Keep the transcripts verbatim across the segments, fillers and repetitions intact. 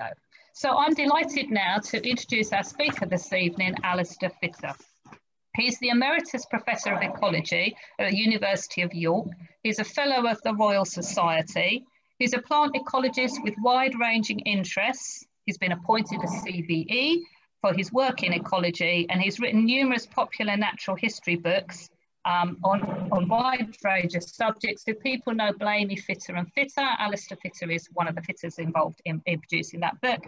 go. So I'm delighted now to introduce our speaker this evening, Alastair Fitter. He's the Emeritus Professor of Ecology at the University of York. He's a Fellow of the Royal Society. He's a plant ecologist with wide-ranging interests. He's been appointed as C V E for his work in ecology, and he's written numerous popular natural history books um, on a wide range of subjects. If people know Blamey Fitter and Fitter, Alastair Fitter is one of the fitters involved in, in producing that book,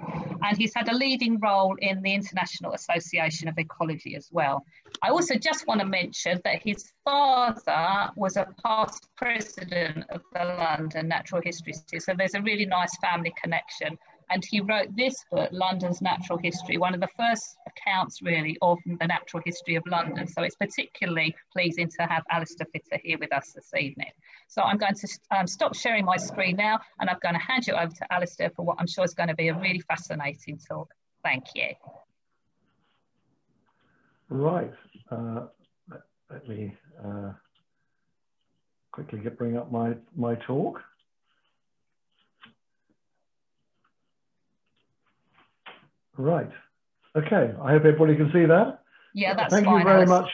and he's had a leading role in the International Association of Ecology as well. I also just want to mention that his father was a past president of the London Natural History Society, so there's a really nice family connection. And he wrote this book, London's Natural History, one of the first accounts really of the natural history of London. So it's particularly pleasing to have Alastair Fitter here with us this evening. So I'm going to um, stop sharing my screen now, and I'm going to hand you over to Alastair for what I'm sure is going to be a really fascinating talk. Thank you. Right. Uh, let me uh, quickly get, bring up my, my talk. Right. Okay. I hope everybody can see that. Yeah, that's fine. Thank you very much.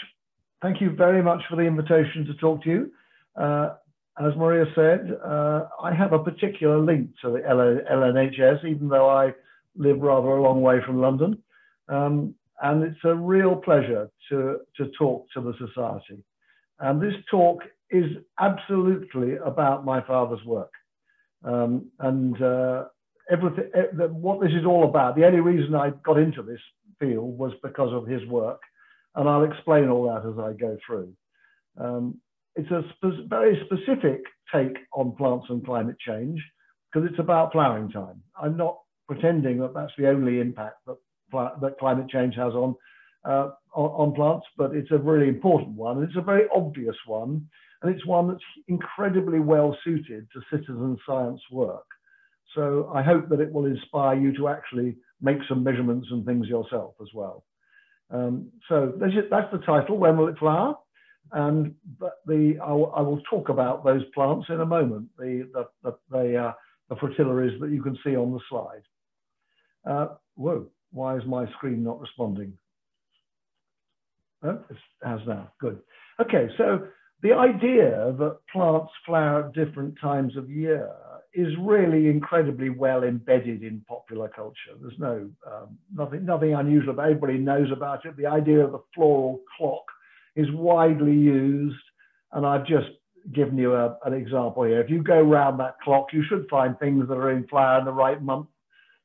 Thank you very much for the invitation to talk to you. Uh, as Maria said, uh, I have a particular link to the L N H S, even though I live rather a long way from London. Um, and it's a real pleasure to, to talk to the Society. And this talk is absolutely about my father's work. Um, and uh, Everything, what this is all about. The only reason I got into this field was because of his work, and I'll explain all that as I go through. Um, it's a spe very specific take on plants and climate change because it's about flowering time. I'm not pretending that that's the only impact that, that climate change has on, uh, on, on plants, but it's a really important one. It's a very obvious one, and it's one that's incredibly well suited to citizen science work. So I hope that it will inspire you to actually make some measurements and things yourself as well. Um, so that's, it, that's the title, When Will It Flower? And the, I, will, I will talk about those plants in a moment, the, the, the, the, uh, the fritillaries that you can see on the slide. Uh, whoa, why is my screen not responding? Oh, it has now, good. Okay, so the idea that plants flower at different times of year is really incredibly well embedded in popular culture. There's no, um, nothing, nothing unusual about it. Everybody knows about it. The idea of the floral clock is widely used. And I've just given you a, an example here. If you go round that clock, you should find things that are in flower in the right month.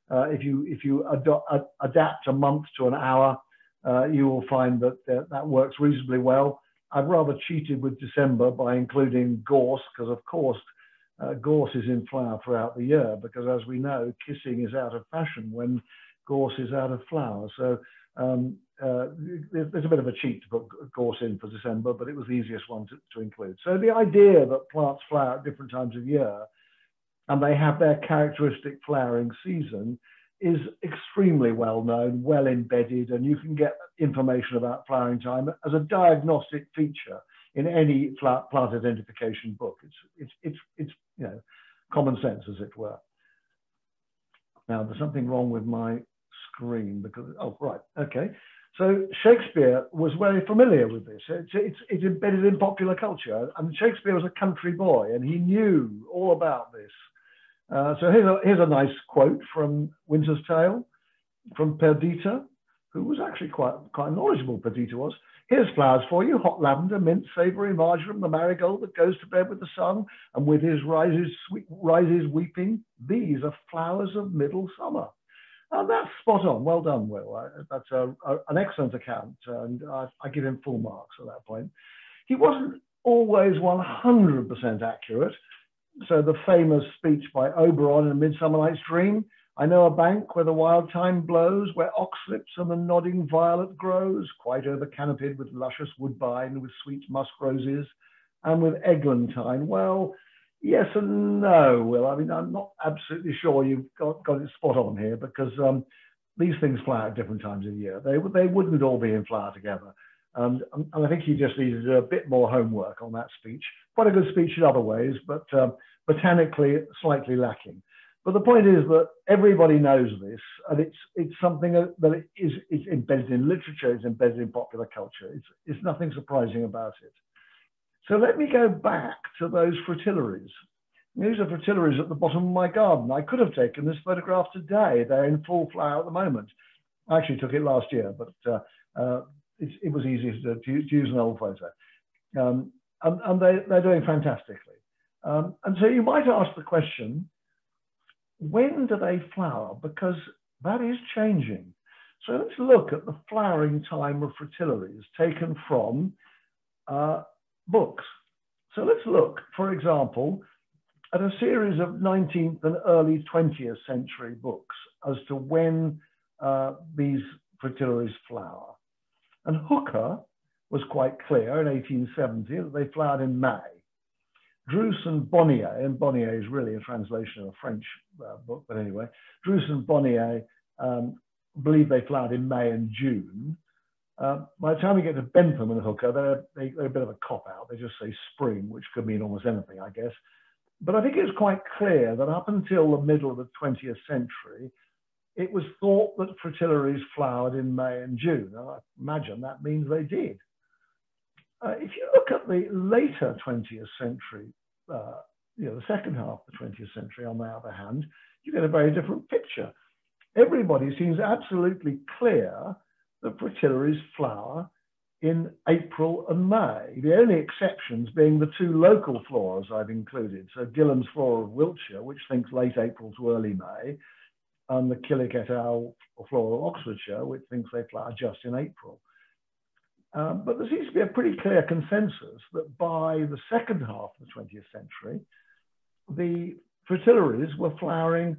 Uh, if you, if you ad ad adapt a month to an hour, uh, you will find that th that works reasonably well. I've rather cheated with December by including gorse, because of course, Uh, gorse is in flower throughout the year, because as we know, kissing is out of fashion when gorse is out of flower. So um, uh, there's a bit of a cheat to put gorse in for December, but it was the easiest one to, to include. So the idea that plants flower at different times of year and they have their characteristic flowering season is extremely well known, well embedded, and you can get information about flowering time as a diagnostic feature in any plant identification book. It's, it's, it's, it's, you know, common sense, as it were. Now, there's something wrong with my screen because, oh, right, okay. So Shakespeare was very familiar with this. It's, it's, it's embedded in popular culture. I mean, Shakespeare was a country boy and he knew all about this. Uh, so here's a, here's a nice quote from Winter's Tale, from Perdita, who was actually quite, quite knowledgeable, Perdita was. Here's flowers for you, hot lavender, mint, savoury, marjoram, the marigold that goes to bed with the sun, and with his rises, sweet, rises weeping, these are flowers of middle summer. And that's spot on. Well done, Will. I, that's a, a, an excellent account, and I, I give him full marks at that point. He wasn't always one hundred percent accurate. So the famous speech by Oberon in A Midsummer Night's Dream, I know a bank where the wild thyme blows, where oxlips and the nodding violet grows, quite over-canopied with luscious woodbine, with sweet musk roses, and with eglantine. Well, yes and no, Will. I mean, I'm not absolutely sure you've got, got it spot on here, because um, these things flower at different times of the year. They, they wouldn't all be in flower together. And, and I think he just needed a bit more homework on that speech. Quite a good speech in other ways, but um, botanically slightly lacking. But the point is that everybody knows this, and it's it's something that, that is it's embedded in literature, it's embedded in popular culture. It's, it's nothing surprising about it. So let me go back to those fritillaries. These are fritillaries at the bottom of my garden. I could have taken this photograph today. They're in full flower at the moment. I actually took it last year, but uh, uh, it, it was easy to, to, to use an old photo. Um, and and they, they're doing fantastically. Um, and so you might ask the question, when do they flower? Because that is changing. So let's look at the flowering time of fritillaries taken from uh, books. So let's look, for example, at a series of nineteenth and early twentieth century books as to when uh, these fritillaries flower. And Hooker was quite clear in eighteen seventy that they flowered in May. Druce and Bonnier, and Bonnier is really a translation of a French uh, book, but anyway, Druce and Bonnier um, believe they flowered in May and June. Uh, by the time we get to Bentham and Hooker, they're, they, they're a bit of a cop-out. They just say spring, which could mean almost anything, I guess. But I think it's quite clear that up until the middle of the twentieth century, it was thought that fritillaries flowered in May and June. And I imagine that means they did. Uh, if you look at the later twentieth century, uh, you know, the second half of the twentieth century, on the other hand, you get a very different picture. Everybody seems absolutely clear that fritillaries flower in April and May, the only exceptions being the two local floras I've included. So Gillam's Flora of Wiltshire, which thinks late April to early May, and the Killick et al. Flora of Oxfordshire, which thinks they flower just in April. Um, but there seems to be a pretty clear consensus that by the second half of the twentieth century, the fritillaries were flowering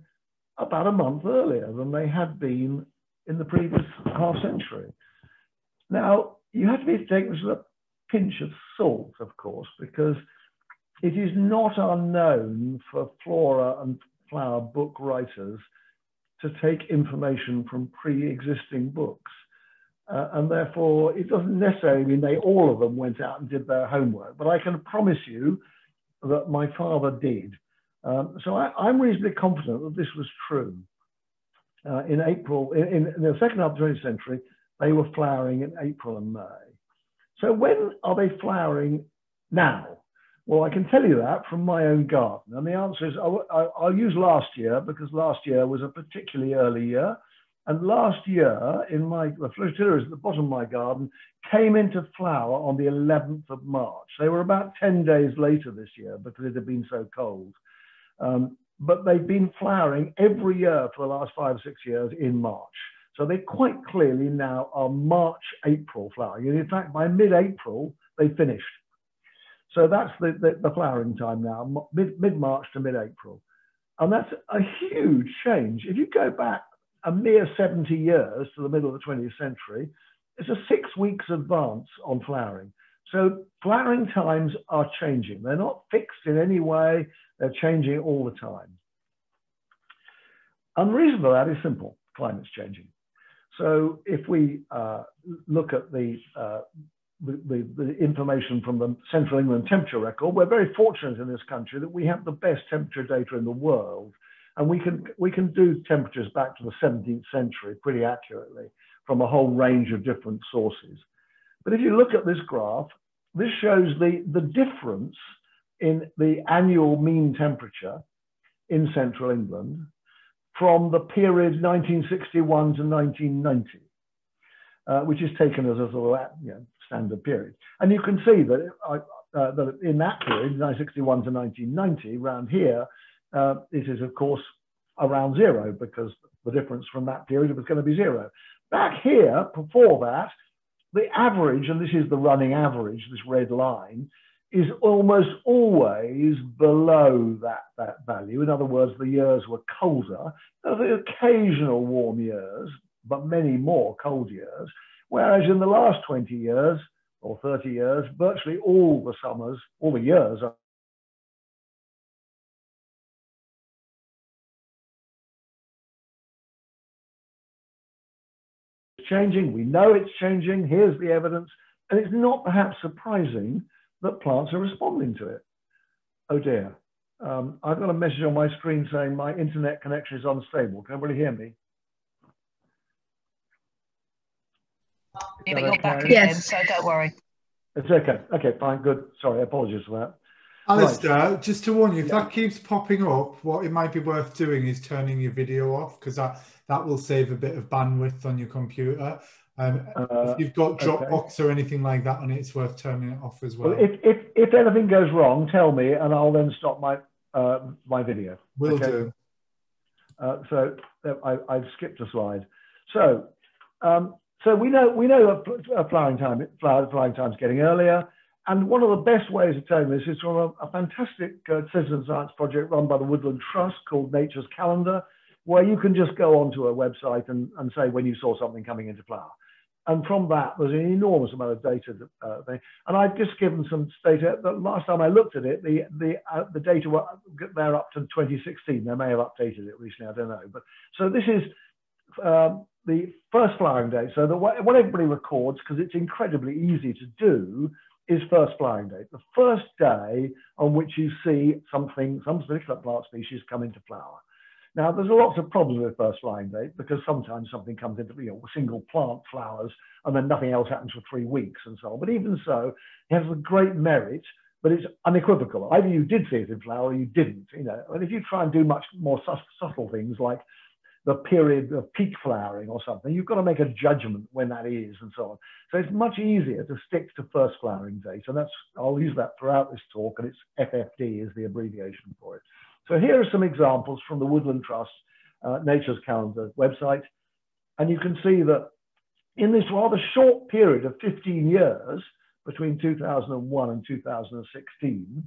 about a month earlier than they had been in the previous half century. Now, you have to be taking this with a pinch of salt, of course, because it is not unknown for flora and flower book writers to take information from pre-existing books. Uh, and therefore, it doesn't necessarily mean they all of them went out and did their homework, but I can promise you that my father did. Um, so I, I'm reasonably confident that this was true. Uh, in April, in, in the second half of the twentieth century, they were flowering in April and May. So when are they flowering now? Well, I can tell you that from my own garden. And the answer is, I'll, I'll use last year, because last year was a particularly early year. And last year, in my, the fritillaries at the bottom of my garden came into flower on the eleventh of March. They were about ten days later this year because it had been so cold. Um, but they've been flowering every year for the last five or six years in March. So they quite clearly now are March, April flowering. And in fact, by mid-April, they finished. So that's the, the, the flowering time now, mid-March to mid-April. And that's a huge change. If you go back a mere seventy years to the middle of the twentieth century, it's a six weeks advance on flowering. So flowering times are changing. They're not fixed in any way. They're changing all the time. And the reason for that is simple. Climate's changing. So if we uh, look at the, uh, the, the information from the Central England temperature record, we're very fortunate in this country that we have the best temperature data in the world. And we can, we can do temperatures back to the seventeenth century pretty accurately from a whole range of different sources. But if you look at this graph, this shows the, the difference in the annual mean temperature in Central England from the period nineteen sixty-one to nineteen ninety, uh, which is taken as a sort of, you know, standard period. And you can see that, uh, that in that period, nineteen sixty-one to nineteen ninety, around here, Uh, it is, of course, around zero, because the difference from that period was going to be zero. Back here, before that, the average, and this is the running average, this red line, is almost always below that, that value. In other words, the years were colder. There were occasional warm years, but many more cold years, whereas in the last twenty years or thirty years, virtually all the summers, all the years are changing. We know it's changing. Here's the evidence. And it's not perhaps surprising that plants are responding to it. Oh dear. Um, I've got a message on my screen saying my internet connection is unstable. Can everybody hear me? Yeah, but you're okay? Back again, so don't worry. It's okay. Okay, fine, good. Sorry, apologies for that. Alastair, right. Just to warn you, if yeah. that keeps popping up, what it might be worth doing is turning your video off, because that, that will save a bit of bandwidth on your computer. Um, uh, if you've got Dropbox okay. or anything like that on it, it's worth turning it off as well. Well, if, if, if anything goes wrong, tell me, and I'll then stop my, uh, my video. Will okay? do. Uh, so I, I've skipped a slide. So, um, so we know, we know a flowering time, flower flowering time's getting earlier. And one of the best ways of telling this is from a, a fantastic uh, citizen science project run by the Woodland Trust called Nature's Calendar, where you can just go onto a website and, and say when you saw something coming into flower. And from that, there's an enormous amount of data. That, uh, they, and I've just given some data that last time I looked at it, the, the, uh, the data were there up to twenty sixteen. They may have updated it recently, I don't know. But so this is uh, the first flowering date. So the, what everybody records, because it's incredibly easy to do, is first flowering date, the first day on which you see something, some particular plant species come into flower. Now, there's lots of problems with first flowering date because sometimes something comes into, you know, single plant flowers and then nothing else happens for three weeks and so on. But even so, it has a great merit, but it's unequivocal. Either you did see it in flower or you didn't, you know. And if you try and do much more subtle things like the period of peak flowering or something, you've got to make a judgment when that is and so on. So it's much easier to stick to first flowering date. And that's, I'll use that throughout this talk, and it's F F D is the abbreviation for it. So here are some examples from the Woodland Trust uh, Nature's Calendar website. And you can see that in this rather short period of fifteen years, between two thousand and one and two thousand and sixteen,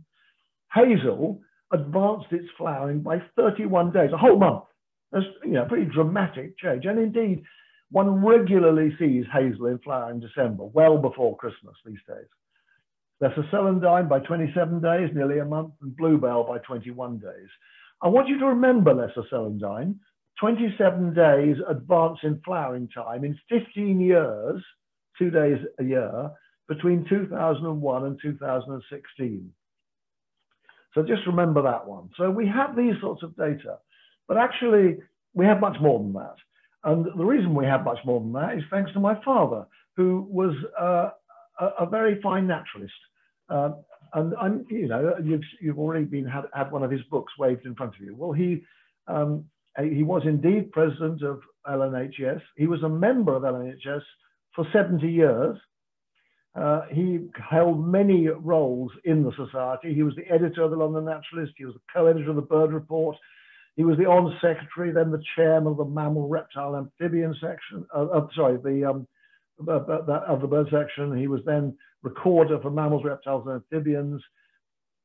hazel advanced its flowering by thirty-one days, a whole month. That's, you know, pretty dramatic change. And indeed, one regularly sees hazel in flower in December, well before Christmas these days. There's a celandine by twenty-seven days, nearly a month, and bluebell by twenty-one days. I want you to remember lesser celandine, twenty-seven days advance in flowering time in fifteen years, two days a year, between two thousand and one and two thousand and sixteen. So just remember that one. So we have these sorts of data. But actually, we have much more than that. And the reason we have much more than that is thanks to my father, who was uh, a, a very fine naturalist. Uh, and, I'm, you know, you've, you've already been had, had one of his books waved in front of you. Well, he, um, he was indeed president of L N H S. He was a member of L N H S for seventy years. Uh, he held many roles in the society. He was the editor of the London Naturalist. He was the co-editor of the Bird Report. He was the on secretary, then the chairman of the mammal, reptile, amphibian section. Uh, uh, sorry, the um, of the bird section. He was then recorder for mammals, reptiles, and amphibians.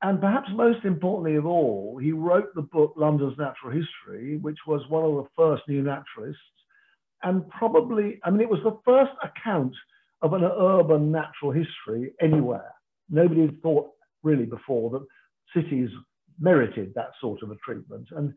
And perhaps most importantly of all, he wrote the book London's Natural History, which was one of the first new naturalists, and probably, I mean, it was the first account of an urban natural history anywhere. Nobody had thought really before that cities merited that sort of a treatment. And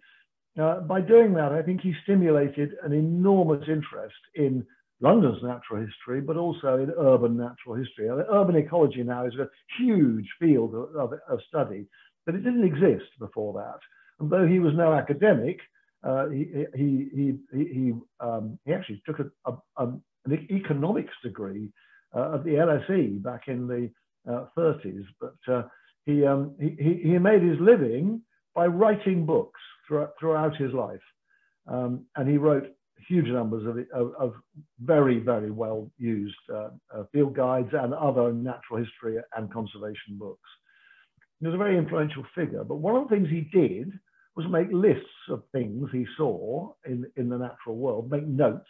Uh, by doing that, I think he stimulated an enormous interest in London's natural history, but also in urban natural history. Uh, urban ecology now is a huge field of, of, of study, but it didn't exist before that. And though he was no academic, uh, he, he, he, he, he, um, he actually took a, a, a, an economics degree uh, at the L S E back in the uh, thirties, but uh, he, um, he, he made his living by writing books throughout his life. Um, and he wrote huge numbers of, of, of very, very well used uh, uh, field guides and other natural history and conservation books. He was a very influential figure, but one of the things he did was make lists of things he saw in, in the natural world, make notes.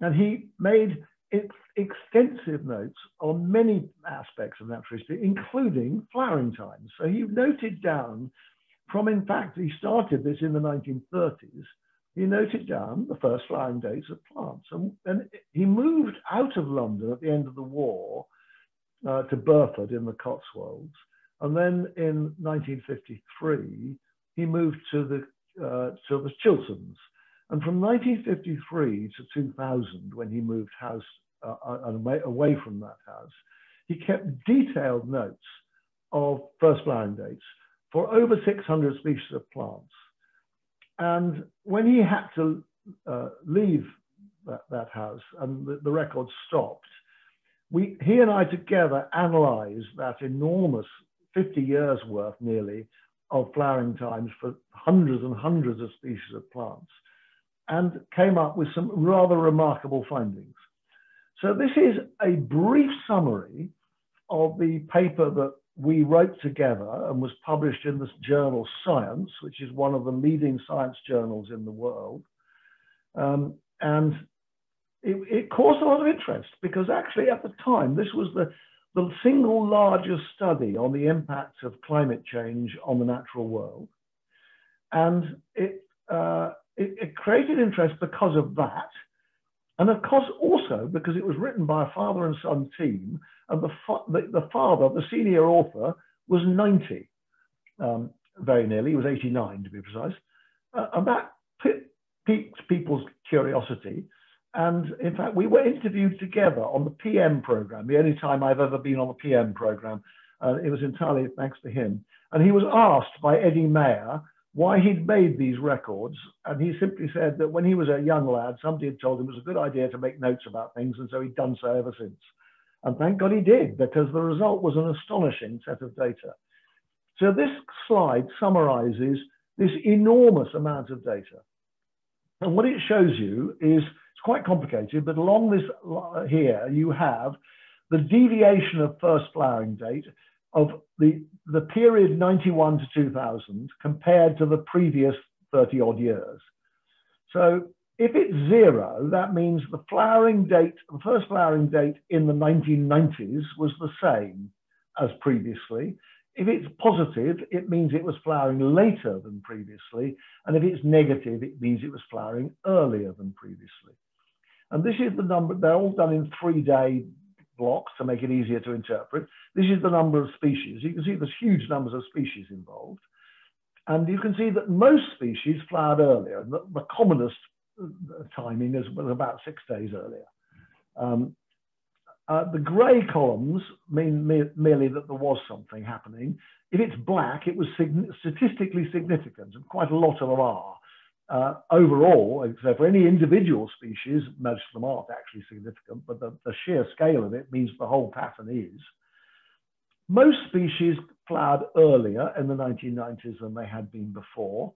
And he made ex extensive notes on many aspects of natural history, including flowering times. So he noted down from, in fact, he started this in the nineteen thirties, he noted down the first flowering dates of plants. And, and he moved out of London at the end of the war uh, to Burford in the Cotswolds. And then in nineteen fifty-three, he moved to the, uh, to the Chilterns. And from nineteen fifty-three to two thousand, when he moved house uh, away, away from that house, he kept detailed notes of first flowering dates. for over six hundred species of plants. And when he had to uh, leave that, that house and the, the record stopped, we, he and I together analyzed that enormous fifty years worth nearly of flowering times for hundreds and hundreds of species of plants, and came up with some rather remarkable findings. So this is a brief summary of the paper that we wrote together and was published in this journal Science, which is one of the leading science journals in the world. Um, and it, it caused a lot of interest because actually at the time, this was the, the single largest study on the impacts of climate change on the natural world. And it, uh, it, it created interest because of that. And of course, also because it was written by a father and son team, and the, fa the, the father, the senior author, was ninety, um, very nearly. He was eighty-nine, to be precise. Uh, and that piqued people's curiosity. And in fact, we were interviewed together on the P M program, the only time I've ever been on the P M program. Uh, it was entirely thanks to him. And he was asked by Eddie Mayer why he'd made these records, and he simply said that when he was a young lad, somebody had told him it was a good idea to make notes about things, and so he'd done so ever since. And thank God he did, because the result was an astonishing set of data. So this slide summarizes this enormous amount of data. And what it shows you is, it's quite complicated, but along this here, you have the deviation of first flowering date of the, the period ninety-one to two thousand compared to the previous thirty odd years. So if it's zero, that means the flowering date, the first flowering date in the nineteen nineties was the same as previously. If it's positive, it means it was flowering later than previously. And if it's negative, it means it was flowering earlier than previously. And this is the number, they're all done in three-day blocks to make it easier to interpret. This is the number of species. You can see there's huge numbers of species involved. And you can see that most species flowered earlier. The, the commonest timing is about six days earlier. Um, uh, the grey columns mean mere, merely that there was something happening. If it's black, it was sig- statistically significant, and quite a lot of them are. Uh, overall, except for any individual species, most of them aren't actually significant, but the, the sheer scale of it means the whole pattern is. Most species flowered earlier in the nineteen nineties than they had been before.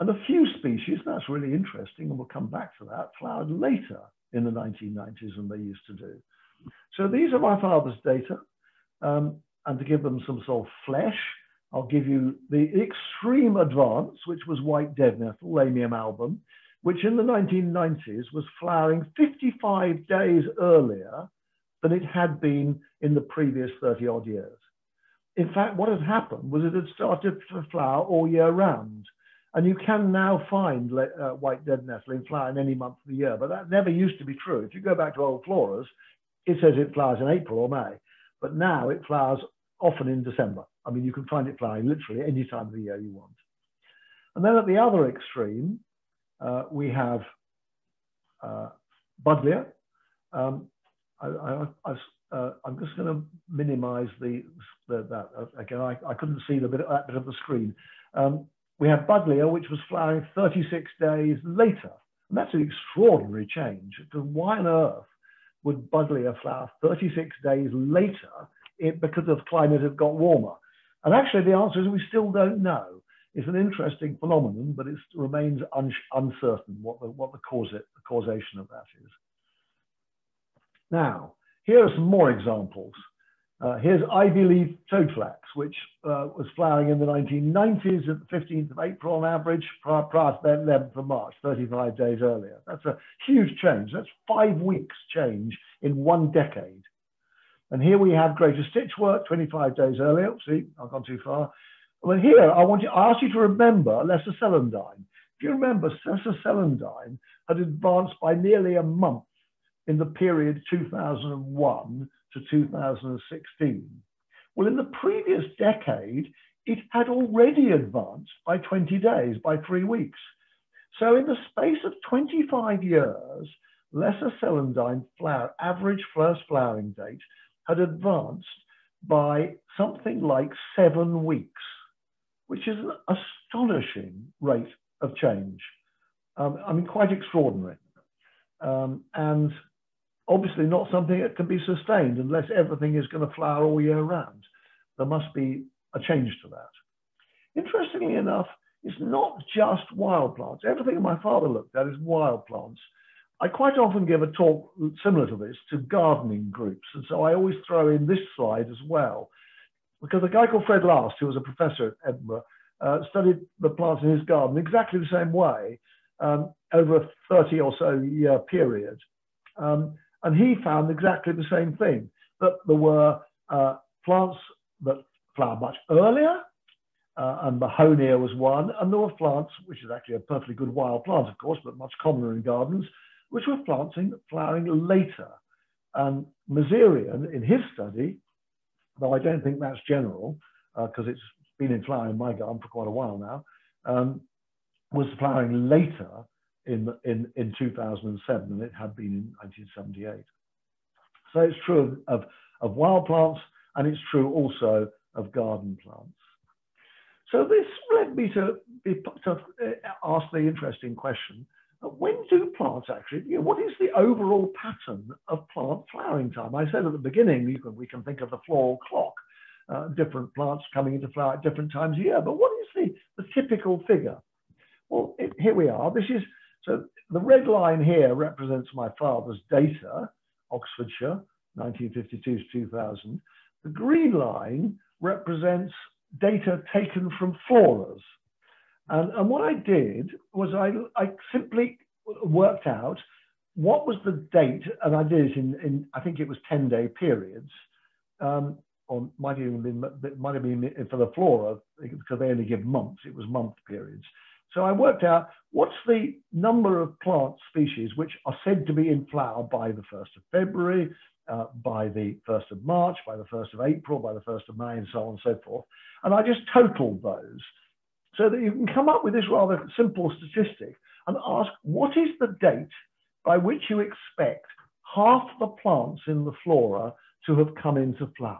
And a few species, that's really interesting, and we'll come back to that, flowered later in the nineteen nineties than they used to do. So these are my father's data. Um, and to give them some sort of flesh, I'll give you the extreme advance, which was white dead nettle, Lamium album, which in the nineteen nineties was flowering fifty-five days earlier than it had been in the previous thirty odd years. In fact, what had happened was it had started to flower all year round. And you can now find uh, white dead nettle in flower in any month of the year, but that never used to be true. If you go back to old floras, it says it flowers in April or May, but now it flowers often in December. I mean, you can find it flowering literally any time of the year you want. And then at the other extreme, uh, we have uh, Buddleia. Um, I, I, I, uh, I'm just going to minimize the, the that. Again, I, I couldn't see the bit, that bit of the screen. Um, we have Buddleia, which was flowering thirty-six days later. And that's an extraordinary change, because why on earth would Buddleia flower thirty-six days later it, because of climate had got warmer? And actually, the answer is we still don't know. It's an interesting phenomenon, but it remains un uncertain what the, what the, cause it, the causation of that is. Now, here are some more examples. Uh, here's ivy leaf toadflax, which uh, was flowering in the nineteen nineties at the fifteenth of April on average, prior, prior to the eleventh of March, thirty-five days earlier. That's a huge change. That's five weeks change in one decade. And here we have greater stitchwort, twenty-five days earlier. See, I've gone too far. Well, here I want you, I ask you to remember lesser celandine. If you remember, lesser celandine had advanced by nearly a month in the period two thousand one to two thousand sixteen. Well, in the previous decade, it had already advanced by twenty days, by three weeks. So in the space of twenty-five years, lesser celandine flower average first flowering date had advanced by something like seven weeks. which is an astonishing rate of change. Um, I mean, quite extraordinary. Um, and obviously not something that can be sustained unless everything is going to flower all year round. There must be a change to that. Interestingly enough, it's not just wild plants. Everything my father looked at is wild plants. I quite often give a talk similar to this to gardening groups. And so I always throw in this slide as well, because a guy called Fred Last, who was a professor at Edinburgh, uh, studied the plants in his garden exactly the same way um, over a thirty or so year period. Um, and he found exactly the same thing, that there were uh, plants that flowered much earlier, uh, and Mahonia was one, and there were plants, which is actually a perfectly good wild plant, of course, but much commoner in gardens, which were planting, flowering later. And Mezereon, in his study, though I don't think that's general, because uh, it's been in flower in my garden for quite a while now, um, was flowering later in, in, in two thousand seven than it had been in nineteen seventy-eight. So it's true of, of, of wild plants, and it's true also of garden plants. So this led me to, to ask the interesting question, when do plants actually, you know, what is the overall pattern of plant flowering time? I said at the beginning, you can, we can think of the floral clock, uh, different plants coming into flower at different times a year, but what is the, the typical figure? Well, it, here we are. This is, so the red line here represents my father's data, Oxfordshire, nineteen fifty-two to two thousand. The green line represents data taken from floras. And, and what I did was I, I simply worked out what was the date, and I did it in, in I think it was ten-day periods, um, or might even been might have been for the flora, because they only give months. It was month periods. So I worked out what's the number of plant species which are said to be in flower by the first of February, uh, by the first of March, by the first of April, by the first of May, and so on and so forth. And I just totaled those, so that you can come up with this rather simple statistic and ask, what is the date by which you expect half the plants in the flora to have come into flower?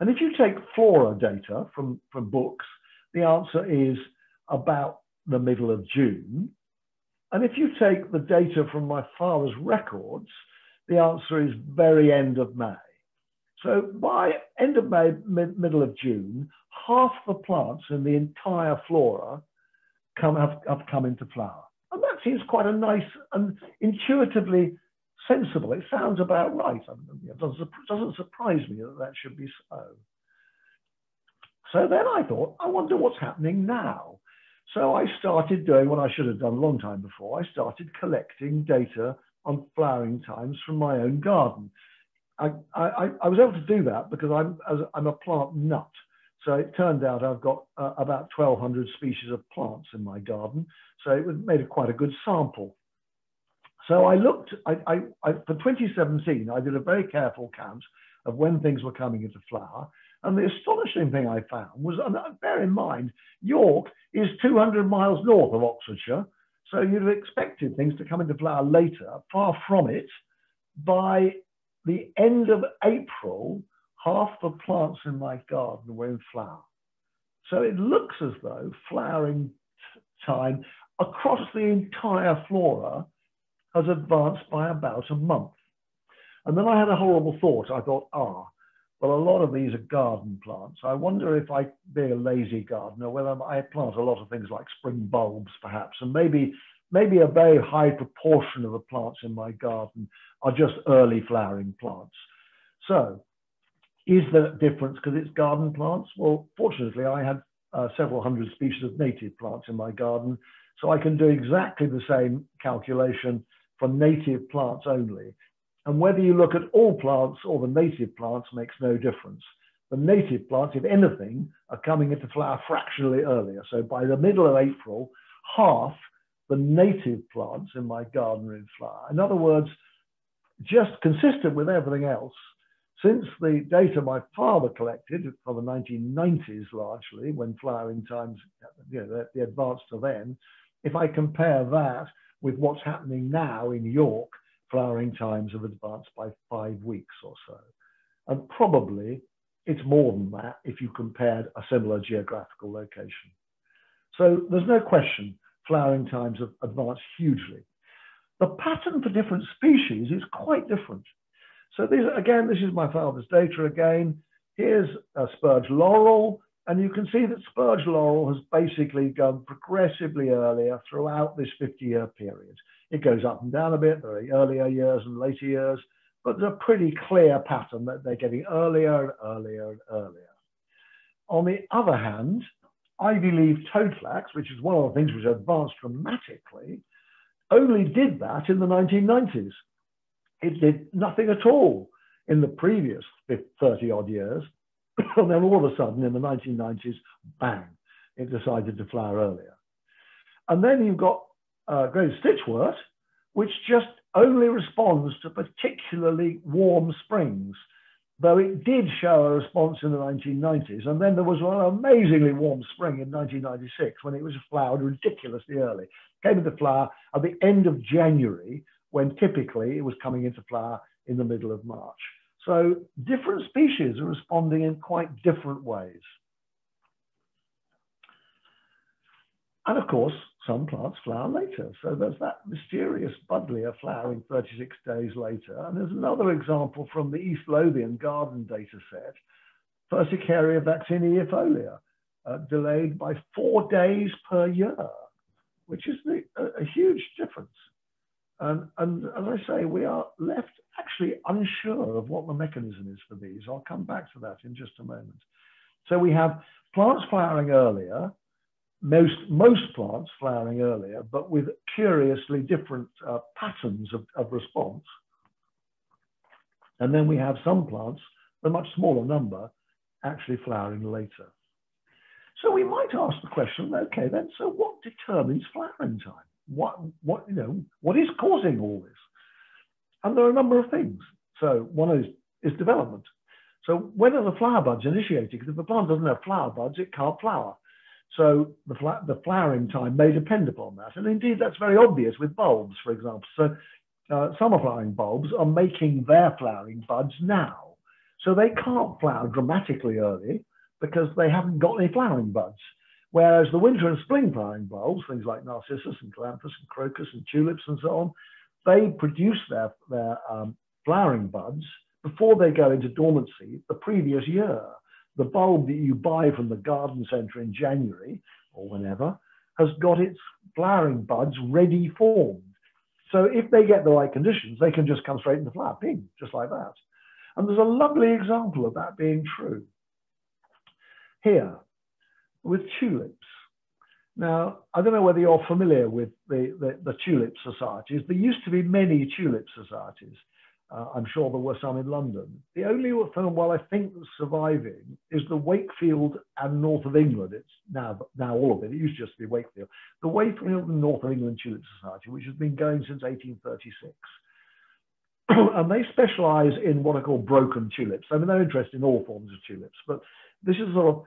And if you take flora data from, from books, the answer is about the middle of June. And if you take the data from my father's records, the answer is very end of May. So by end of May, mid middle of June, half the plants in the entire flora come, have, have come into flower. And that seems quite a nice and intuitively sensible. It sounds about right. It doesn't surprise me that that should be so. So then I thought, I wonder what's happening now. So I started doing what I should have done a long time before. I started collecting data on flowering times from my own garden. I, I, I was able to do that because I'm, as, I'm a plant nut. So it turned out I've got uh, about twelve hundred species of plants in my garden. So it made a, quite a good sample. So I looked, I, I, I, for twenty seventeen, I did a very careful count of when things were coming into flower. And the astonishing thing I found was, and bear in mind, York is two hundred miles north of Oxfordshire. So you'd have expected things to come into flower later. Far from it, by the end of April, half the plants in my garden were in flower. So it looks as though flowering time across the entire flora has advanced by about a month. And then I had a horrible thought. I thought, ah, well, a lot of these are garden plants. I wonder if I, being a lazy gardener, whether I plant a lot of things like spring bulbs, perhaps, and maybe maybe a very high proportion of the plants in my garden are just early flowering plants. So is there a difference because it's garden plants? Well, fortunately, I had uh, several hundred species of native plants in my garden, so I can do exactly the same calculation for native plants only. And whether you look at all plants or the native plants makes no difference. The native plants, if anything, are coming into flower fractionally earlier. So by the middle of April, half the native plants in my garden are in flower. In other words, just consistent with everything else, since the data my father collected for the nineteen nineties largely, when flowering times, you know, the advance to then, if I compare that with what's happening now in York, flowering times have advanced by five weeks or so. And probably it's more than that if you compared a similar geographical location. So there's no question flowering times have advanced hugely. The pattern for different species is quite different. So these, again, this is my father's data again. Here's a spurge laurel, and you can see that spurge laurel has basically gone progressively earlier throughout this fifty-year period. It goes up and down a bit, there are earlier years and later years, but there's a pretty clear pattern that they're getting earlier and earlier and earlier. On the other hand, ivy leaf toadflax, which is one of the things which advanced dramatically, only did that in the nineteen nineties. It did nothing at all in the previous thirty odd years. And then all of a sudden in the nineteen nineties, bang, it decided to flower earlier. And then you've got uh, great stitchwort, which just only responds to particularly warm springs, though it did show a response in the nineteen nineties. And then there was one amazingly warm spring in nineteen ninety-six when it was flowered ridiculously early. It came into flower at the end of January, when typically it was coming into flower in the middle of March. So different species are responding in quite different ways. And of course, some plants flower later. So there's that mysterious buddleia flowering thirty-six days later. And there's another example from the East Lothian garden data set, Persicaria vaccineifolia, uh, delayed by four days per year, which is the, a, a huge difference. And, and as I say, we are left actually unsure of what the mechanism is for these. I'll come back to that in just a moment. So we have plants flowering earlier, most, most plants flowering earlier, but with curiously different uh, patterns of, of response. And then we have some plants, a much smaller number, actually flowering later. So we might ask the question, okay then, so what determines flowering time? What, what, you know, what is causing all this? And there are a number of things. So one is, is development. So when are the flower buds initiated? Because if the plant doesn't have flower buds, it can't flower. So the, fla the flowering time may depend upon that. And indeed, that's very obvious with bulbs, for example. So uh, summer flowering bulbs are making their flowering buds now. So they can't flower dramatically early because they haven't got any flowering buds. Whereas the winter and spring flowering bulbs, things like narcissus and calampus and crocus and tulips and so on, they produce their, their um, flowering buds before they go into dormancy the previous year. The bulb that you buy from the garden centre in January or whenever has got its flowering buds ready formed. So if they get the right conditions, they can just come straight into flower, ping, just like that. And there's a lovely example of that being true here with tulips. Now, I don't know whether you're familiar with the, the, the tulip societies. There used to be many tulip societies. Uh, I'm sure there were some in London. The only one, well, I think that's surviving is the Wakefield and North of England. It's now, now all of it. It used to just be Wakefield. The Wakefield and North of England Tulip Society, which has been going since eighteen thirty-six. And they specialise in what are called broken tulips. I mean, they're interested in all forms of tulips, but this is sort of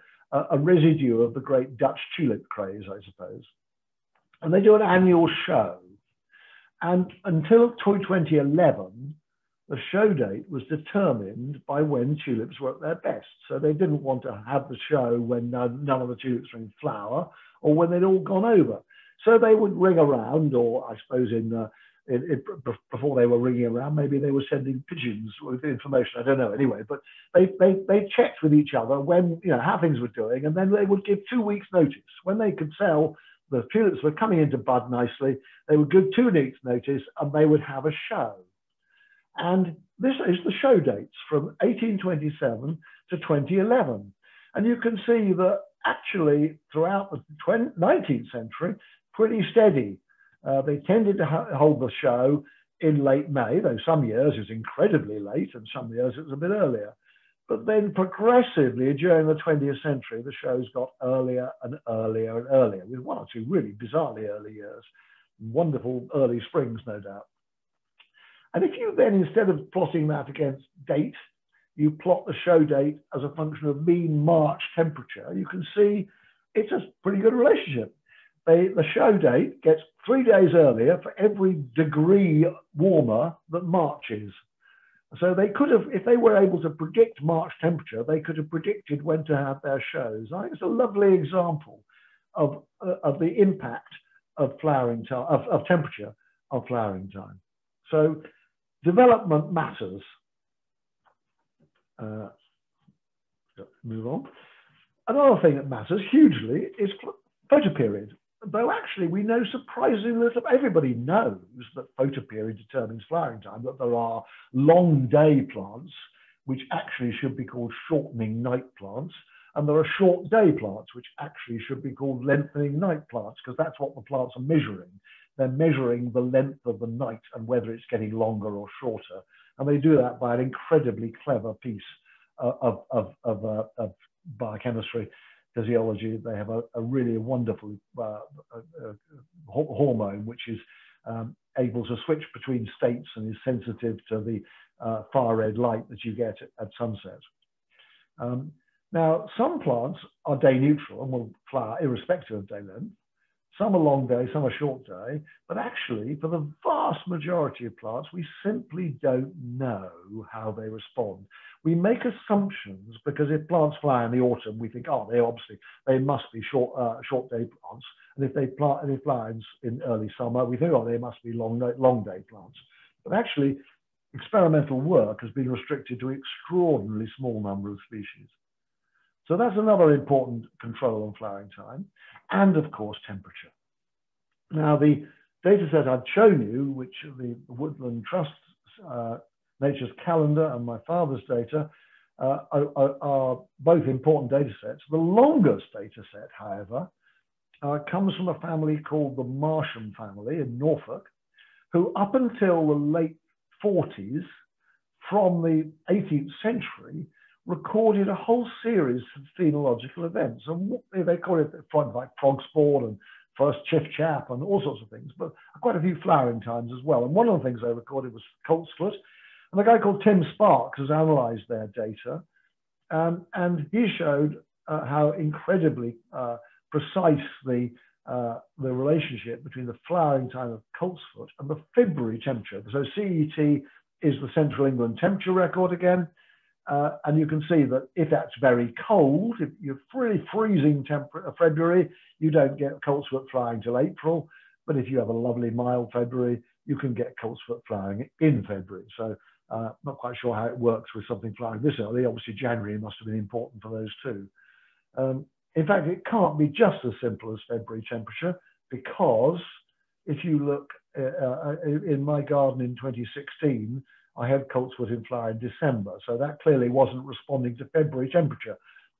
a residue of the great Dutch tulip craze, I suppose. And they do an annual show. And until twenty eleven, the show date was determined by when tulips were at their best. So they didn't want to have the show when none of the tulips were in flower or when they'd all gone over. So they would ring around, or I suppose in, uh, in, in before they were ringing around, maybe they were sending pigeons with information. I don't know anyway, but they, they, they checked with each other when, you know, how things were doing, and then they would give two weeks notice. When they could sell, the tulips were coming into bud nicely, they would give two weeks notice and they would have a show. And this is the show dates from eighteen twenty-seven to twenty eleven. And you can see that actually throughout the nineteenth century, pretty steady. Uh, they tended to hold the show in late May, though some years it was incredibly late and some years it was a bit earlier. But then progressively during the twentieth century, the shows got earlier and earlier and earlier, with one or two really bizarrely early years. Wonderful early springs, no doubt. And if you then, instead of plotting that against date, you plot the show date as a function of mean March temperature, you can see it's a pretty good relationship. They, the show date gets three days earlier for every degree warmer that March is. So they could have, if they were able to predict March temperature, they could have predicted when to have their shows. I think it's a lovely example of, uh, of the impact of flowering time, of, of temperature of flowering time. So development matters. Uh, move on. Another thing that matters hugely is photoperiod. Though actually we know surprisingly little. Everybody knows that photoperiod determines flowering time, that there are long day plants, which actually should be called shortening night plants, and there are short day plants, which actually should be called lengthening night plants, because that's what the plants are measuring. They're measuring the length of the night and whether it's getting longer or shorter. And they do that by an incredibly clever piece of, of, of, uh, of biochemistry, physiology. They have a, a really wonderful uh, uh, uh, hormone, which is um, able to switch between states and is sensitive to the uh, far red light that you get at sunset. Um, now, some plants are day neutral and will flower irrespective of day length. Some are long day, some are short day, but actually for the vast majority of plants, we simply don't know how they respond. We make assumptions because if plants flower in the autumn, we think, oh, they obviously, they must be short, uh, short day plants. And if they, plant, if they flower in early summer, we think, oh, they must be long, long day plants. But actually, experimental work has been restricted to an extraordinarily small number of species. So that's another important control on flowering time, and of course, temperature. Now, the data set I've shown you, which the Woodland Trust, uh, Nature's Calendar, and my father's data uh, are, are both important data sets. The longest data set, however, uh, comes from a family called the Marsham family in Norfolk, who up until the late forties, from the eighteenth century, recorded a whole series of phenological events, and what they call it, like frog spawn and first chiff chap and all sorts of things, but quite a few flowering times as well. And one of the things they recorded was Coltsfoot, and a guy called Tim Sparks has analysed their data, um, and he showed uh, how incredibly uh, precise the uh, the relationship between the flowering time of Coltsfoot and the February temperature. So C E T is the Central England temperature record again. Uh, and you can see that if that's very cold, if you're really freezing February, you don't get Coltsfoot flowering till April. But if you have a lovely mild February, you can get Coltsfoot flowering in February. So uh, not quite sure how it works with something flowering this early. Obviously, January must have been important for those two. Um, in fact, it can't be just as simple as February temperature, because if you look uh, in my garden in twenty sixteen, I had Coltsfoot in flower in December, so that clearly wasn't responding to February temperature.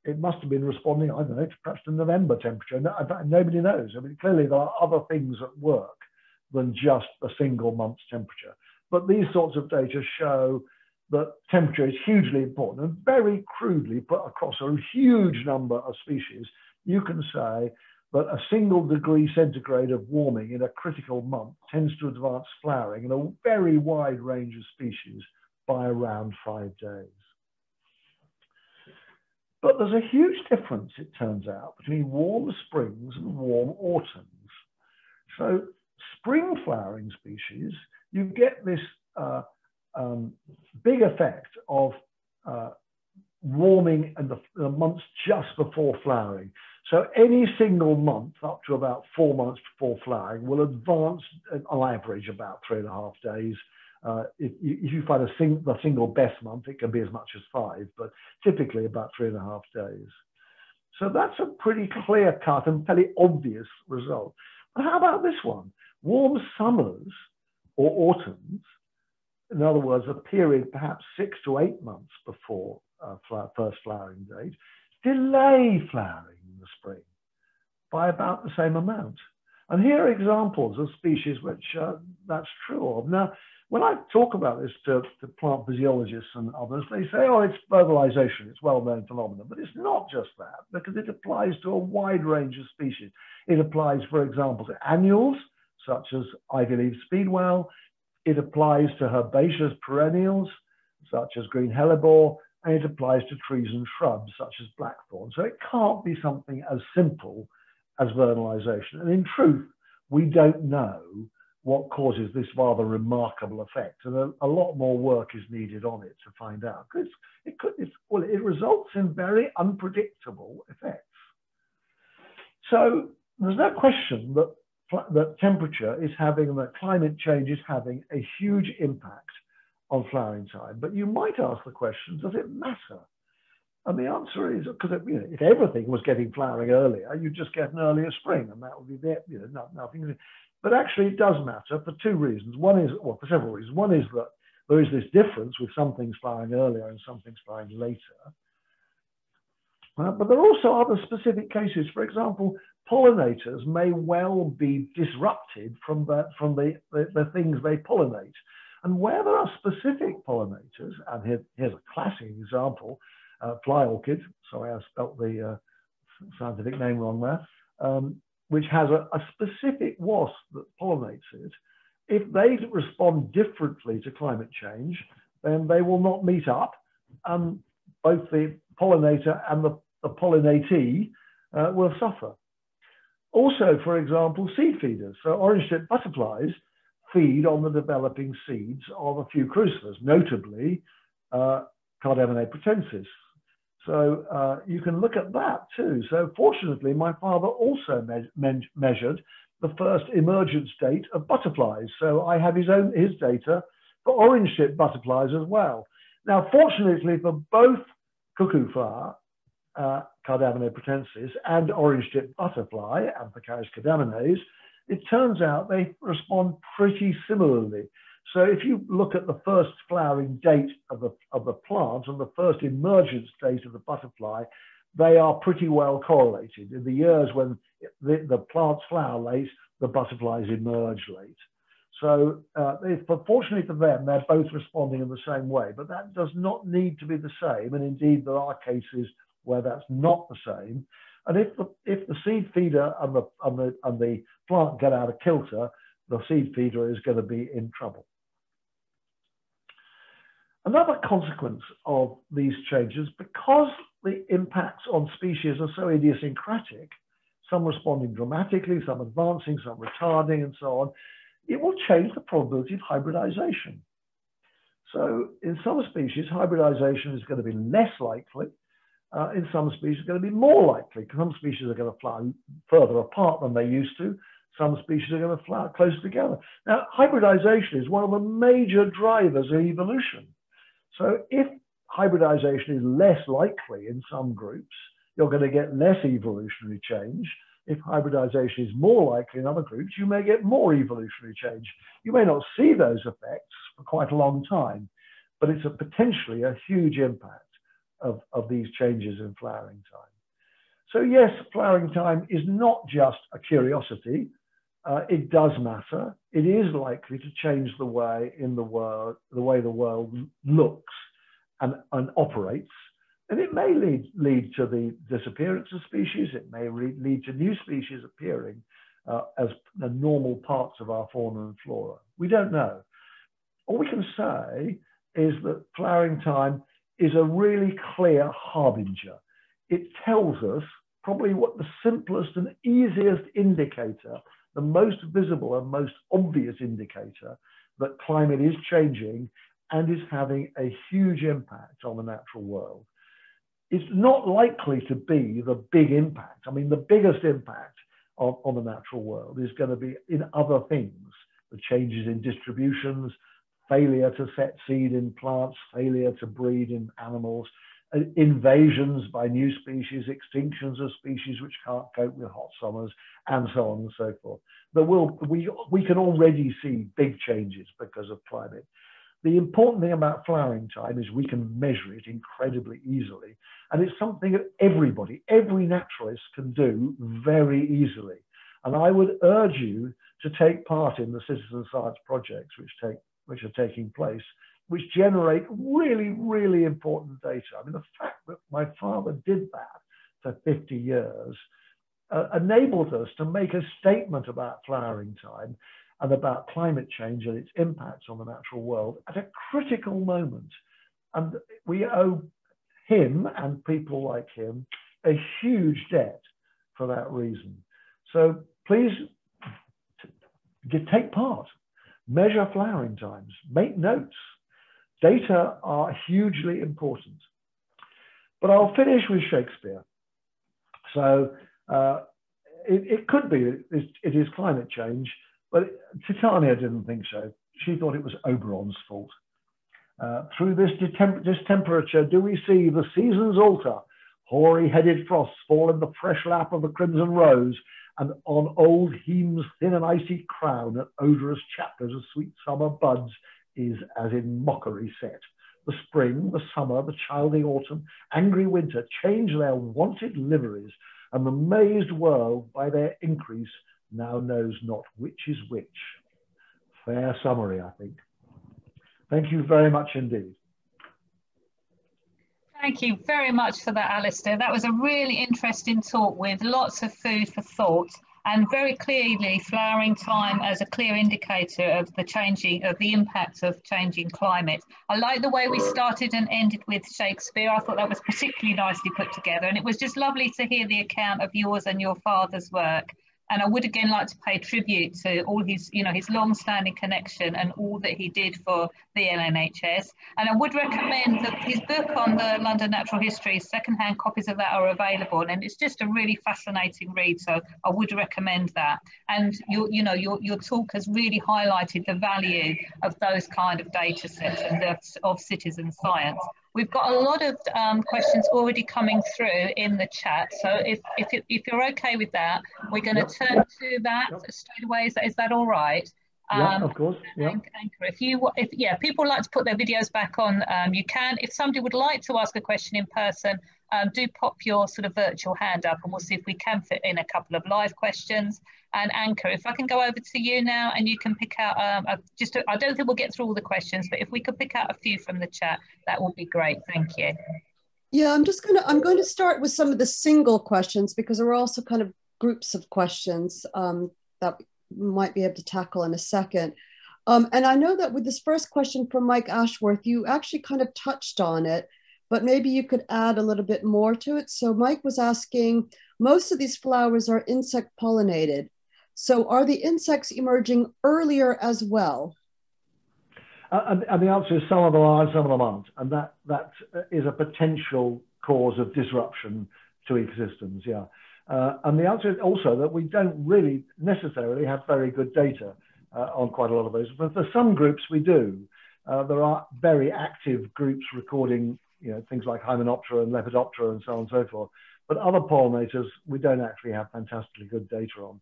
It must have been responding, I don't know, to perhaps to November temperature. No, nobody knows. I mean, clearly there are other things at work than just a single month's temperature. But these sorts of data show that temperature is hugely important, and very crudely put across a huge number of species, you can say that a single degree centigrade of warming in a critical month tends to advance flowering in a very wide range of species by around five days. But there's a huge difference, it turns out, between warm springs and warm autumns. So spring flowering species, you get this uh, um, big effect of uh, warming in the, the months just before flowering. So any single month up to about four months before flowering will advance on average about three and a half days. Uh, if, you, if you find a sing, the single best month, it can be as much as five, but typically about three and a half days. So that's a pretty clear cut and fairly obvious result. But how about this one? Warm summers or autumns, in other words, a period perhaps six to eight months before uh, flower, first flowering date, delay flowering in the spring by about the same amount. And here are examples of species which uh, that's true of. Now, when I talk about this to, to plant physiologists and others, they say, oh, it's fertilization, it's a well-known phenomenon. But it's not just that, because it applies to a wide range of species. It applies, for example, to annuals, such as ivy leaf speedwell. It applies to herbaceous perennials, such as green hellebore, and it applies to trees and shrubs, such as blackthorn. So it can't be something as simple as vernalization. And in truth, we don't know what causes this rather remarkable effect. And a, a lot more work is needed on it to find out. It's, it could, it's, well, it results in very unpredictable effects. So there's no question that, that temperature is having, that climate change is having a huge impact on flowering time. But you might ask the question, does it matter? And the answer is, because you know, if everything was getting flowering earlier, you'd just get an earlier spring, and that would be there, you know, not, nothing. But actually it does matter for two reasons. One is, well, for several reasons. One is that there is this difference with some things flowering earlier and some things flowering later. Uh, but there are also other specific cases. For example, pollinators may well be disrupted from, the, from the, the, the things they pollinate. And where there are specific pollinators, and here, here's a classic example, uh, fly orchid, sorry I spelt the uh, scientific name wrong there, um, which has a, a specific wasp that pollinates it. If they respond differently to climate change, then they will not meet up, and both the pollinator and the, the pollinatee uh, will suffer. Also, for example, seed feeders. So orange-tipped butterflies feed on the developing seeds of a few crucifers, notably uh, Cardamine pretensis. So uh, you can look at that too. So fortunately, my father also me me measured the first emergence date of butterflies. So I have his own his data for orange-tipped butterflies as well. Now, fortunately for both cuckoo flower, uh, Cardamine pretensis, and orange-tipped butterfly, Anthocharis cardamines, it turns out they respond pretty similarly. So if you look at the first flowering date of the, of the plant and the first emergence date of the butterfly, they are pretty well correlated. In the years when the, the plants flower late, the butterflies emerge late. So uh, fortunately for them, they're both responding in the same way, but that does not need to be the same. And indeed, there are cases where that's not the same. And if the, if the seed feeder and the, and, the, and the plant get out of kilter, the seed feeder is going to be in trouble. Another consequence of these changes, because the impacts on species are so idiosyncratic, some responding dramatically, some advancing, some retarding, and so on, it will change the probability of hybridization. So in some species, hybridization is going to be less likely. Uh, in some species, it's going to be more likely. Some species are going to flower further apart than they used to. Some species are going to flower closer together. Now, hybridization is one of the major drivers of evolution. So if hybridization is less likely in some groups, you're going to get less evolutionary change. If hybridization is more likely in other groups, you may get more evolutionary change. You may not see those effects for quite a long time, but it's a potentially a huge impact of, of these changes in flowering time. So yes, flowering time is not just a curiosity. Uh, it does matter. It is likely to change the way in the world, the way the world looks and, and operates. And it may lead, lead to the disappearance of species. It may lead to new species appearing uh, as the normal parts of our fauna and flora. We don't know. All we can say is that flowering time is a really clear harbinger. It tells us probably what the simplest and easiest indicator, the most visible and most obvious indicator that climate is changing and is having a huge impact on the natural world. It's not likely to be the big impact. I mean, the biggest impact on, on the natural world is going to be in other things, the changes in distributions, failure to set seed in plants, failure to breed in animals, invasions by new species, extinctions of species which can't cope with hot summers, and so on and so forth. But we'll, we, we can already see big changes because of climate. The important thing about flowering time is we can measure it incredibly easily. And it's something that everybody, every naturalist can do very easily. And I would urge you to take part in the citizen science projects which, take, which are taking place, which generate really, really important data. I mean, the fact that my father did that for fifty years uh, enabled us to make a statement about flowering time and about climate change and its impacts on the natural world at a critical moment. And we owe him and people like him a huge debt for that reason. So please Give, take part, measure flowering times, make notes. Data are hugely important. But I'll finish with Shakespeare. So uh, it, it could be, it is, it is climate change, but Titania didn't think so. She thought it was Oberon's fault. Uh, through this distemperature do we see the seasons alter, hoary-headed frosts fall in the fresh lap of the crimson rose, and on old Heme's thin and icy crown an odorous chaplet of sweet summer buds is as in mockery set. The spring, the summer, the childing autumn, angry winter change their wonted liveries, and the mazed world by their increase now knows not which is which. Fair summary, I think. Thank you very much indeed. Thank you very much for that, Alastair. That was a really interesting talk with lots of food for thought, and very clearly flowering time as a clear indicator of the changing, of the impact of changing climate. I like the way we started and ended with Shakespeare. I thought that was particularly nicely put together, and it was just lovely to hear the account of yours and your father's work. And I would again like to pay tribute to all his, you know, his long-standing connection and all that he did for the L N H S. And I would recommend that his book on the London Natural History, second-hand copies of that are available, and it's just a really fascinating read. So I would recommend that. And your, you know, your your talk has really highlighted the value of those kind of data sets and of, of citizen science. We've got a lot of um, questions already coming through in the chat. So if, if, you, if you're okay with that, we're going to yep, turn yep, to that yep. straight away. Is that, is that all right? Yeah, um, of course. Yeah. If you, if yeah, people like to put their videos back on, um, you can. If somebody would like to ask a question in person, um, do pop your sort of virtual hand up, and we'll see if we can fit in a couple of live questions. And Anchor, if I can go over to you now, and you can pick out um, a, just. A, I don't think we'll get through all the questions, but if we could pick out a few from the chat, that would be great. Thank you. Yeah, I'm just gonna. I'm going to start with some of the single questions, because there are also kind of groups of questions um, that might be able to tackle in a second. Um, and I know that with this first question from Mike Ashworth, you actually kind of touched on it, but maybe you could add a little bit more to it. So Mike was asking, most of these flowers are insect pollinated. So are the insects emerging earlier as well? Uh, and, and the answer is some of them are and some of them aren't. And that, that is a potential cause of disruption to ecosystems, yeah. Uh, and the answer is also that we don't really necessarily have very good data uh, on quite a lot of those. But for some groups we do. Uh, there are very active groups recording, you know, things like Hymenoptera and Lepidoptera and so on and so forth. But other pollinators we don't actually have fantastically good data on.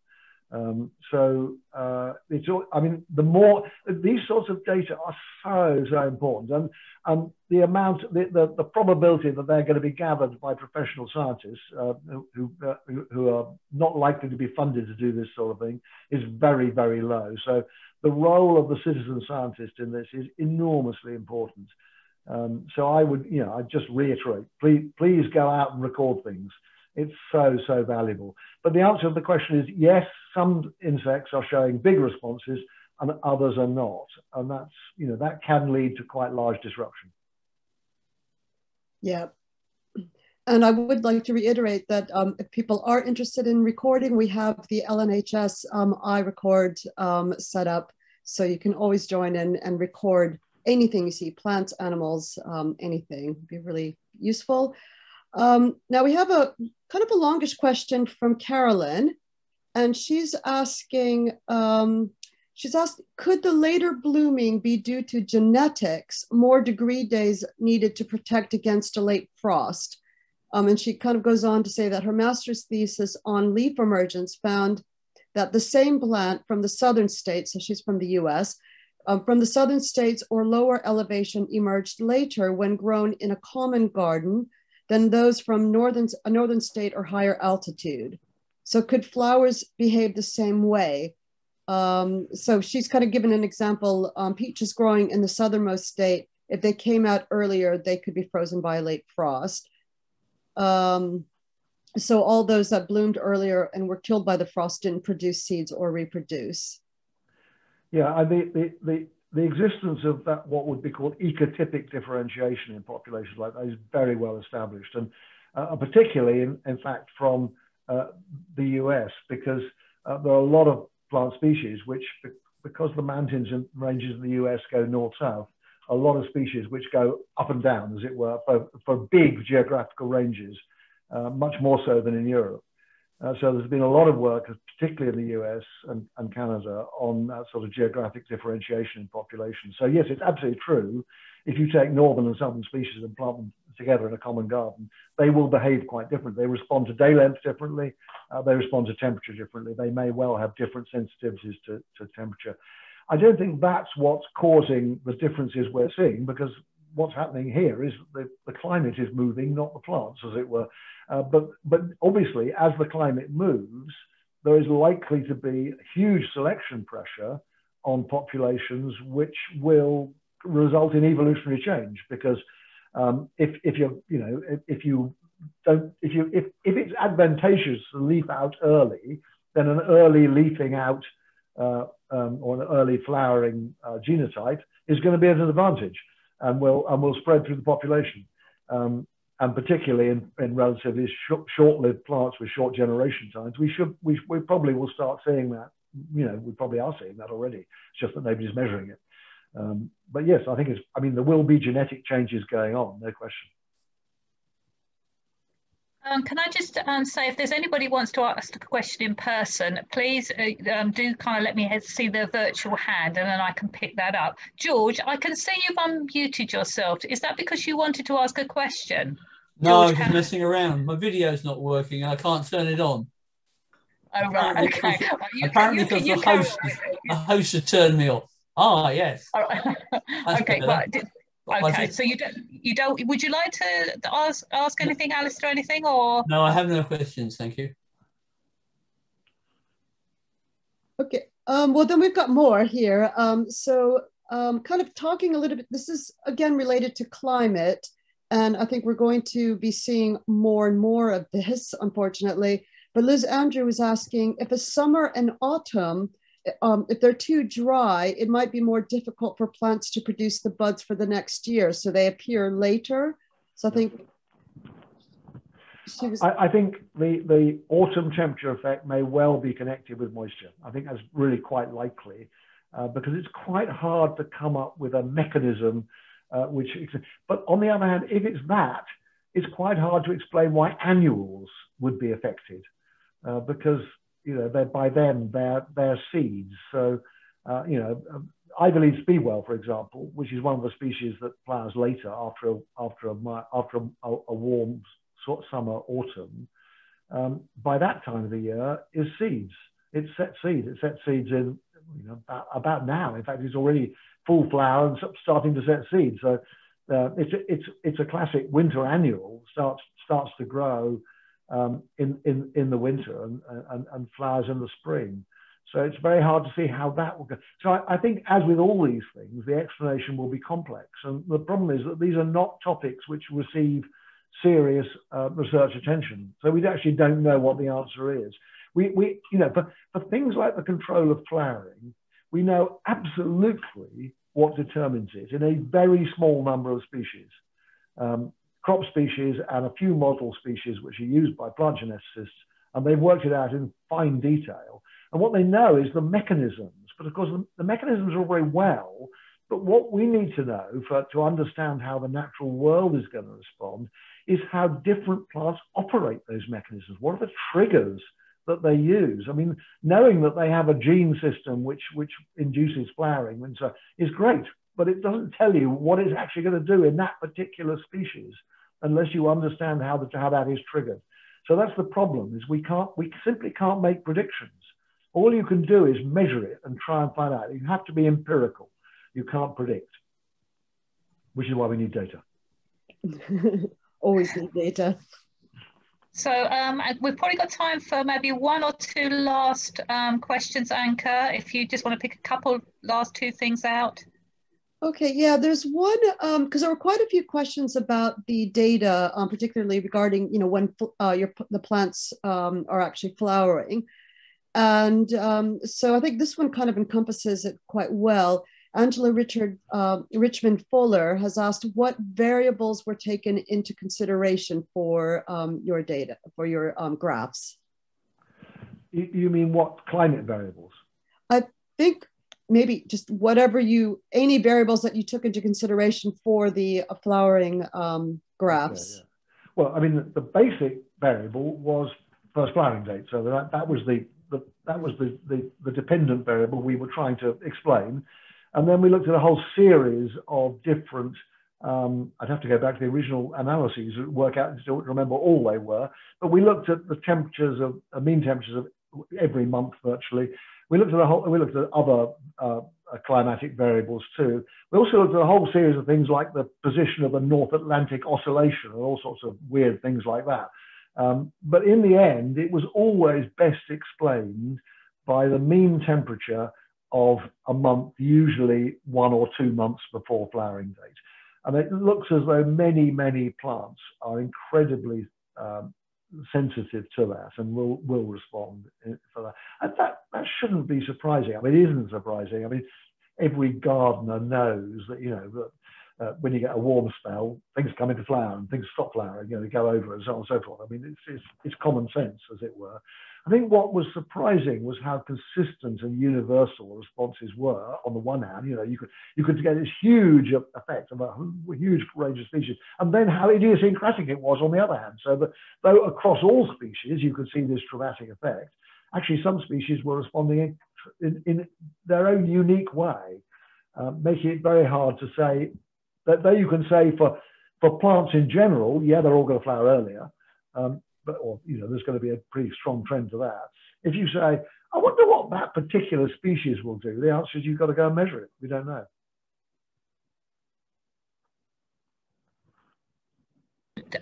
Um, so uh, it's all, I mean, the more these sorts of data are so so important, and and the amount, the the, the probability that they're going to be gathered by professional scientists uh, who uh, who are not likely to be funded to do this sort of thing is very very low. So the role of the citizen scientist in this is enormously important. Um, so I would, you know, I just reiterate, please please go out and record things. It's so, so valuable. But the answer to the question is, yes, some insects are showing big responses and others are not. And that's, you know, that can lead to quite large disruption. Yeah. And I would like to reiterate that um, if people are interested in recording, we have the L N H S um, iRecord um, set up. So you can always join in and record anything you see, plants, animals, um, anything. It'd be really useful. Um, now we have a kind of a longish question from Carolyn, and she's asking, um, she's asked, could the later blooming be due to genetics, more degree days needed to protect against a late frost? Um, and she kind of goes on to say that her master's thesis on leaf emergence found that the same plant from the southern states, so she's from the U S, Um, from the southern states or lower elevation emerged later when grown in a common garden than those from northern, a northern state or higher altitude. So could flowers behave the same way? Um, so she's kind of given an example, um, peaches growing in the southernmost state, if they came out earlier, they could be frozen by a late frost. Um, so all those that bloomed earlier and were killed by the frost didn't produce seeds or reproduce. Yeah, I mean, the, the, The existence of that, what would be called ecotypic differentiation in populations like that, is very well established, and uh, particularly, in, in fact, from uh, the U S, because uh, there are a lot of plant species, which because the mountains and ranges of the U S go north-south, a lot of species which go up and down, as it were, for, for big geographical ranges, uh, much more so than in Europe. Uh, so there's been a lot of work, particularly in the U S and, and Canada, on that sort of geographic differentiation in population. So yes, it's absolutely true. If you take northern and southern species and plant them together in a common garden, they will behave quite differently. They respond to day length differently. Uh, they respond to temperature differently. They may well have different sensitivities to, to temperature. I don't think that's what's causing the differences we're seeing, because what's happening here is the, the climate is moving, not the plants, as it were. Uh, but, but obviously, as the climate moves, there is likely to be huge selection pressure on populations, which will result in evolutionary change. Because um, if, if you you know if, if you don't if you if, if it's advantageous to leaf out early, then an early leafing out uh, um, or an early flowering uh, genotype is going to be at an advantage, and will and will spread through the population, um, and particularly in, in relatively sh short-lived plants with short generation times. We should we, we probably will start seeing that. You know, we probably are seeing that already. It's just that nobody's measuring it. Um, but yes, I think it's. I mean, there will be genetic changes going on, no question. Um, can I just um, say, if there's anybody who wants to ask a question in person, please uh, um, do kind of let me see the virtual hand, and then I can pick that up. George, I can see you've unmuted yourself. Is that because you wanted to ask a question? No, George, I was messing around. My video's not working, and I can't turn it on. Oh, right, okay. Apparently because the host, the host had turned me off. Ah, yes. Okay, well, did, okay. So you don't, you don't. Would you like to ask ask anything, Alastair, anything, or? No, I have no questions. Thank you. Okay. Um, well, then we've got more here. Um, so, um, kind of talking a little bit. This is again related to climate, and I think we're going to be seeing more and more of this, unfortunately. But Liz Andrew was asking if a summer and autumn. Um, if they're too dry, it might be more difficult for plants to produce the buds for the next year, so they appear later. So I think she was... I, I think the the autumn temperature effect may well be connected with moisture. I think that's really quite likely, uh, because it's quite hard to come up with a mechanism uh, which. But on the other hand, if it's that, it's quite hard to explain why annuals would be affected, uh, because. You know, they're, by then, they're, they're seeds. So, uh, you know, um, ivy leaf speedwell, for example, which is one of the species that flowers later after a, after a, after a, a warm sort of summer, autumn, um, by that time of the year is seeds. It sets seeds. It sets seeds in, you know, about, about now. In fact, it's already full flower and starting to set seeds. So uh, it's, a, it's, it's a classic winter annual, starts, starts to grow Um, in, in, in the winter and, and, and flowers in the spring. So it's very hard to see how that will go. So I, I think as with all these things, the explanation will be complex. And the problem is that these are not topics which receive serious uh, research attention. So we actually don't know what the answer is. We, we you know, for, for things like the control of flowering, we know absolutely what determines it in a very small number of species. Um, crop species and a few model species which are used by plant geneticists, and they've worked it out in fine detail. And what they know is the mechanisms, but of course the, the mechanisms are very well, but what we need to know for, to understand how the natural world is going to respond is how different plants operate those mechanisms. What are the triggers that they use? I mean, knowing that they have a gene system which, which induces flowering and so is great, but it doesn't tell you what it's actually going to do in that particular species unless you understand how, the, how that is triggered. So that's the problem, is we, can't, we simply can't make predictions. All you can do is measure it and try and find out. You have to be empirical. You can't predict, which is why we need data. Always need data. So um, we've probably got time for maybe one or two last um, questions, Anka, if you just want to pick a couple last two things out. Okay, yeah, there's one, um, because there were quite a few questions about the data, um, particularly regarding, you know, when uh, your, the plants um, are actually flowering. And um, so I think this one kind of encompasses it quite well. Angela Richard, uh, Richmond Fuller has asked what variables were taken into consideration for um, your data, for your um, graphs. You mean what climate variables? I think maybe just whatever you, any variables that you took into consideration for the flowering um, graphs. Yeah, yeah. Well, I mean, the, the basic variable was first flowering date. So that, that was, the, the, that was the, the, the dependent variable we were trying to explain. And then we looked at a whole series of different, um, I'd have to go back to the original analyses, work out, and still remember all they were. But we looked at the temperatures of, uh, mean temperatures of every month virtually. We looked at a whole, we looked at other uh, climatic variables too. We also looked at a whole series of things like the position of the North Atlantic Oscillation and all sorts of weird things like that. Um, but in the end, it was always best explained by the mean temperature of a month, usually one or two months before flowering date. And it looks as though many, many plants are incredibly um, sensitive to that and will, will respond for that. And that, that shouldn't be surprising. I mean, it isn't surprising. I mean, every gardener knows that, you know, that uh, when you get a warm spell, things come into flower and things stop flowering, you know, they go over and so on and so forth. I mean, it's, it's, it's common sense, as it were. I think what was surprising was how consistent and universal responses were. On the one hand, you know, you could you could get this huge effect of a huge range of species, and then how idiosyncratic it was on the other hand. So that though across all species you could see this dramatic effect, actually some species were responding in, in, in their own unique way, uh, making it very hard to say that though you can say for for plants in general, yeah, they're all going to flower earlier. Um, But, or, you know, there's going to be a pretty strong trend to that. If you say, I wonder what that particular species will do, the answer is you've got to go and measure it. We don't know.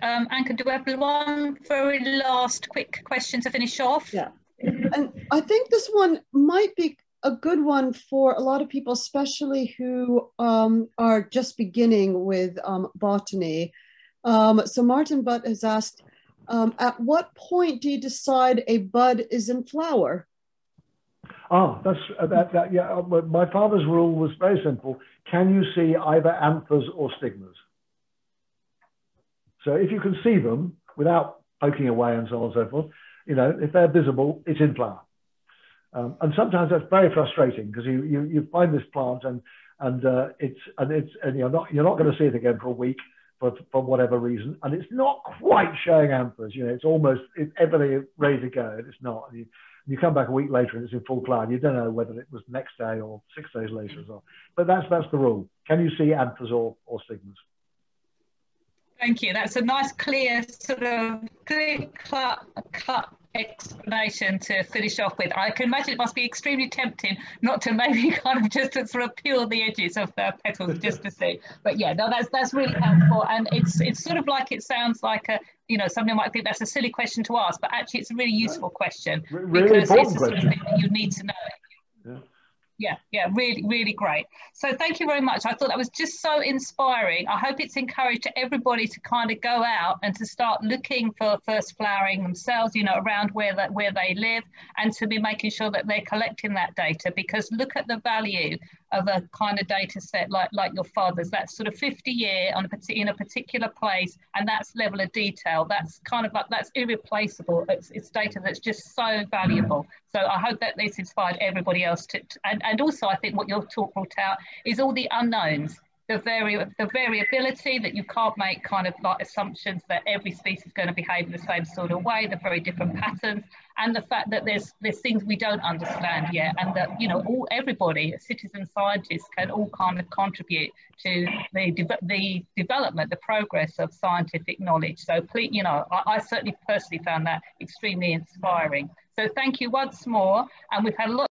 Um, Anka, do we have one very last quick question to finish off? Yeah. And I think this one might be a good one for a lot of people, especially who um, are just beginning with um, botany. Um, so Martin Butt has asked, Um, at what point do you decide a bud is in flower? Ah, that's, uh, that, that, yeah, my father's rule was very simple. Can you see either anthers or stigmas? So if you can see them without poking away and so on and so forth, you know, if they're visible, it's in flower. Um, and sometimes that's very frustrating because you, you, you find this plant and, and, uh, it's, and, it's, and you're not, you're not going to see it again for a week. For, for whatever reason, and it's not quite showing anthers, you know, it's almost, it's everything ready to go, and it's not. And you, you come back a week later and it's in full flower, and you don't know whether it was next day or six days later or so. But that's, that's the rule. Can you see anthers or, or stigmas? Thank you. That's a nice, clear, sort of clear cut, cut explanation to finish off with. I can imagine it must be extremely tempting not to maybe kind of just to sort of peel the edges of the petals just to see. But yeah, no, that's that's really helpful, and it's it's sort of like, it sounds like a, you know, somebody might think that's a silly question to ask, but actually it's a really useful question R really because it's the sort of thing that you need to know. Yeah. Yeah, yeah, really, really great. So thank you very much. I thought that was just so inspiring. I hope it's encouraged everybody to kind of go out and to start looking for first flowering themselves, you know, around where that where they live, and to be making sure that they're collecting that data, because look at the value of a kind of data set like like your father's. That's sort of fifty year on a, in a particular place, and that's level of detail. That's kind of like, that's irreplaceable. It's, it's data that's just so valuable. So I hope that this inspired everybody else to, to and, and also I think what your talk brought out is all the unknowns, the vari the variability, that you can't make kind of like assumptions that every species is going to behave in the same sort of way, the very different patterns, and the fact that there's there's things we don't understand yet, and that, you know, all everybody, citizen scientists, can all kind of contribute to the de the development, the progress of scientific knowledge. So please, you know, I, I certainly personally found that extremely inspiring. So thank you once more, and we've had a lot.